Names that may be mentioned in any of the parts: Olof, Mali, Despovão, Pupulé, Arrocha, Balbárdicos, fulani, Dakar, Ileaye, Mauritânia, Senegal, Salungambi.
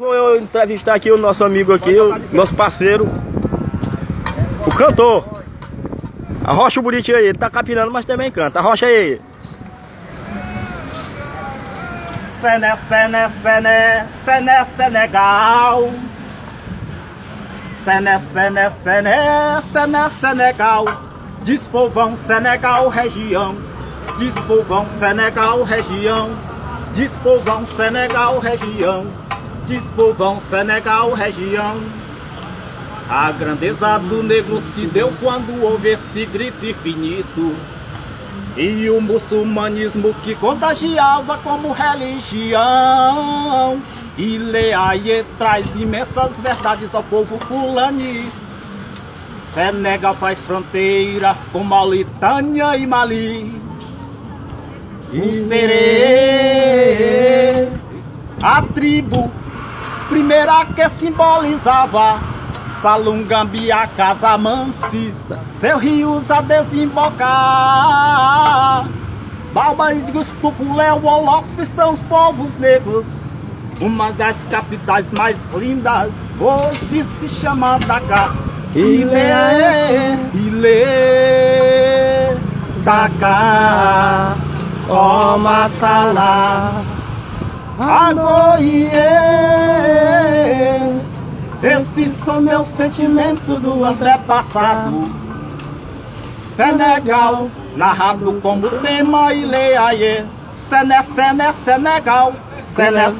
Vou eu entrevistar aqui o nosso amigo aqui, o nosso parceiro, o cantor. Arrocha o bonitinho aí, ele tá capinando, mas também canta. Arrocha aí. Senegal. Senegal. Despovão, Senegal, região. Despovão, Senegal, região. Despovão, Senegal, região. Despovão, Senegal, região. A grandeza do negro se deu quando houve esse grito infinito. E o muçulmanismo que contagiava como religião. Ileaye traz imensas verdades ao povo fulani. Senegal faz fronteira com Mauritânia e Mali. Serê, a tribo primeira que simbolizava Salungambi, a casa mansita, seu rios a desembocar. Balbárdicos, Pupulé, Olof são os povos negros. Uma das capitais mais lindas hoje se chama Dakar. Ileaye, Dakar, ó Matalá, Agoie. Esses são meus sentimentos do antepassado. Senegal, narrado como tema Ileaye. Senegal. Senegal.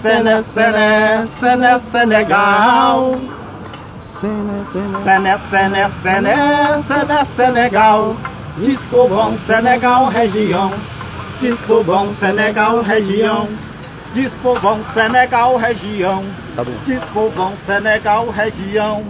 Senegal. Despovão, Senegal, região. Despovão, Senegal, região. Despovão, Senegal, região. Despovão, Senegal, região.